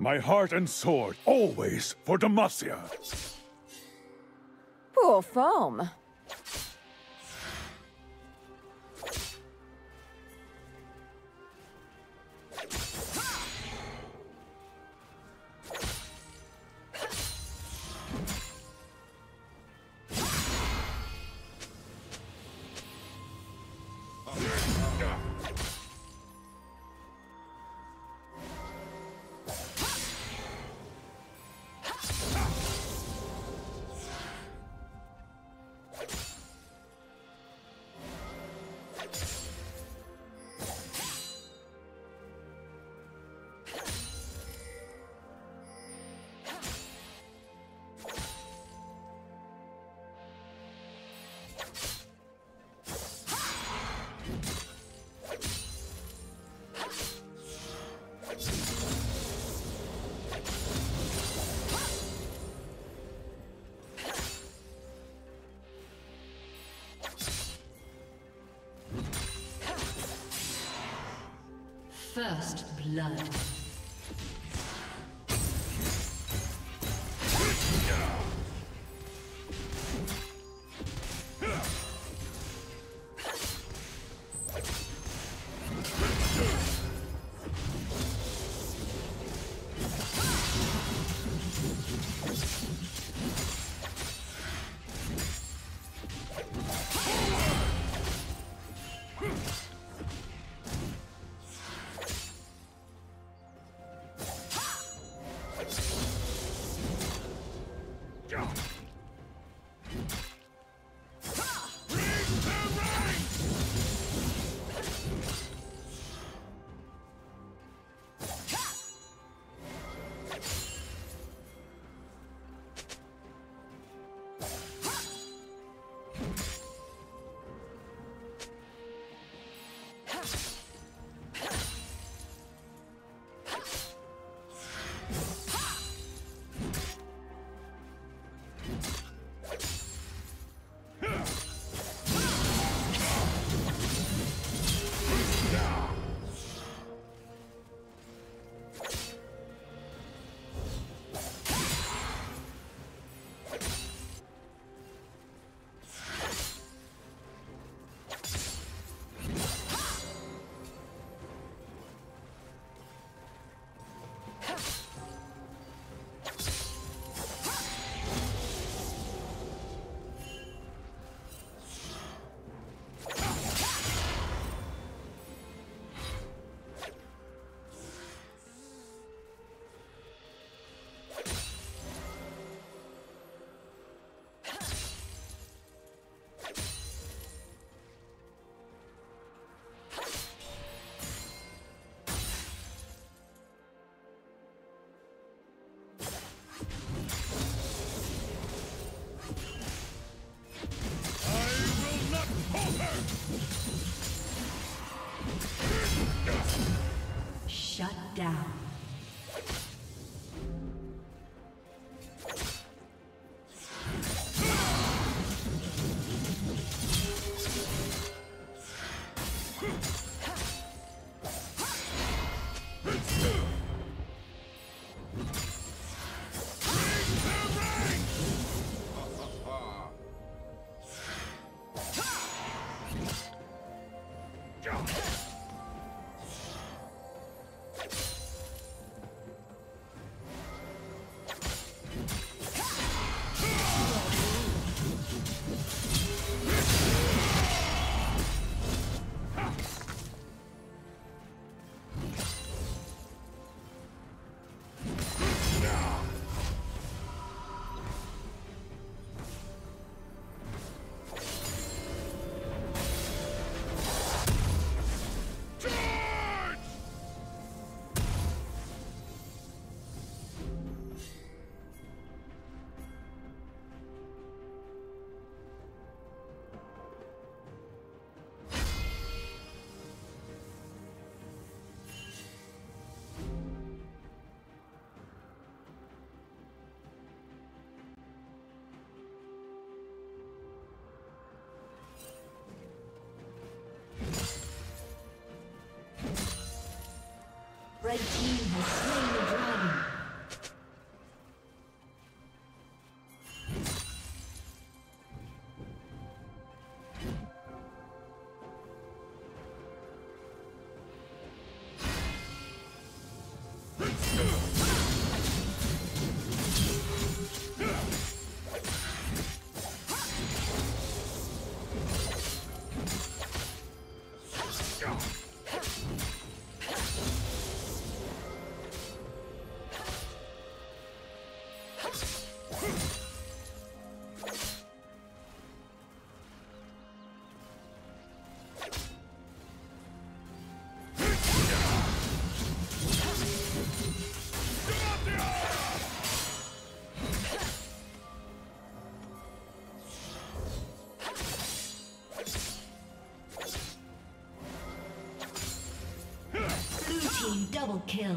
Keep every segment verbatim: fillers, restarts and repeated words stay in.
My heart and sword, always for Demacia. Poor form. First blood. Shut down. Red team has slain the dragon. kill.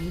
Blue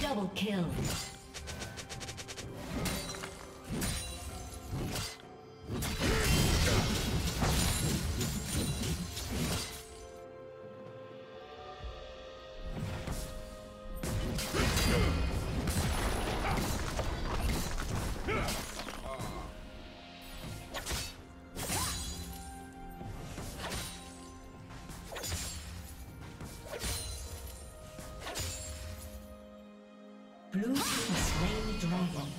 Double kill. Blue team slain the dragon.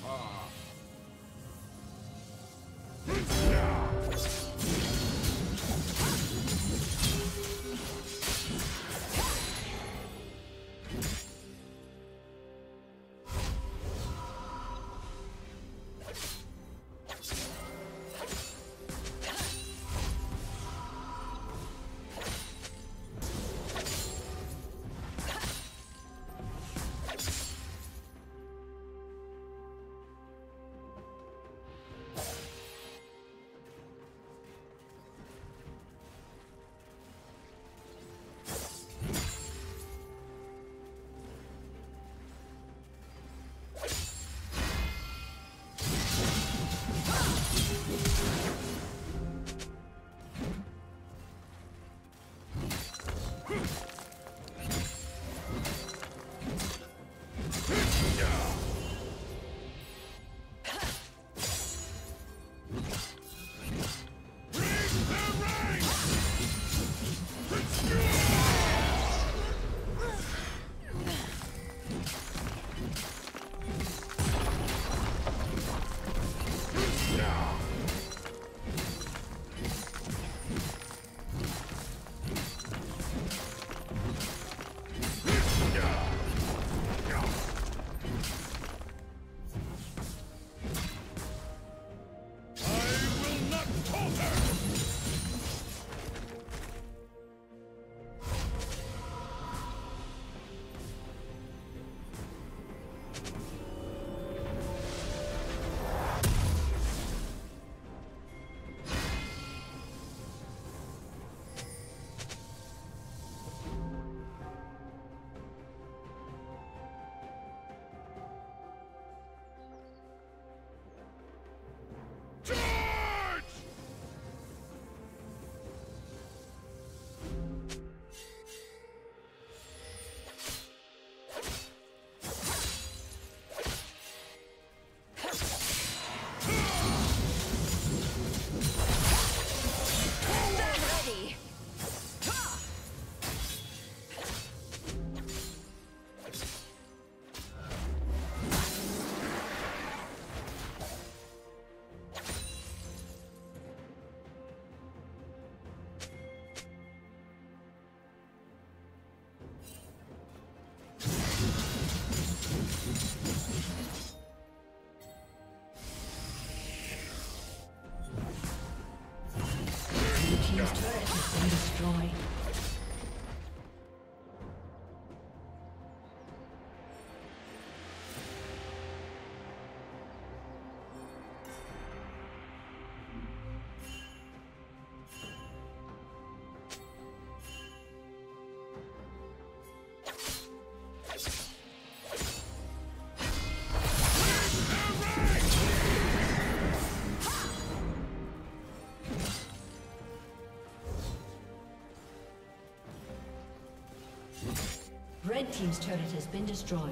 destroy. Red team's turret has been destroyed.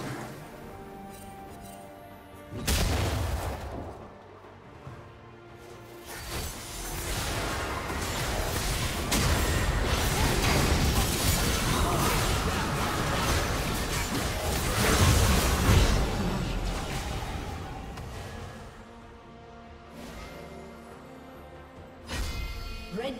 Red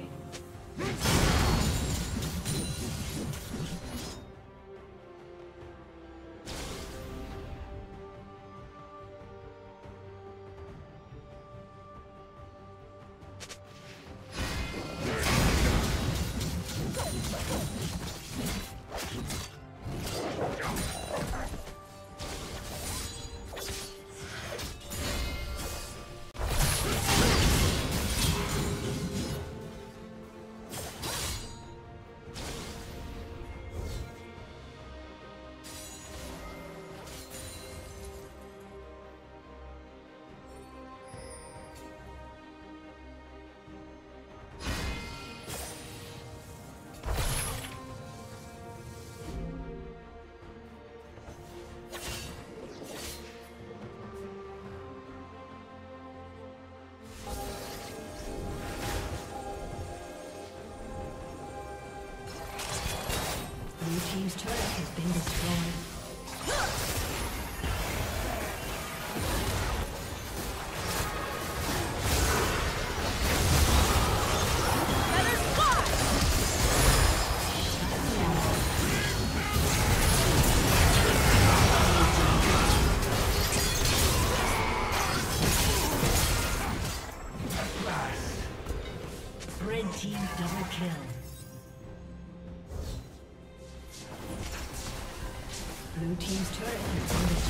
Team's turret has been destroyed. Blue team's turret.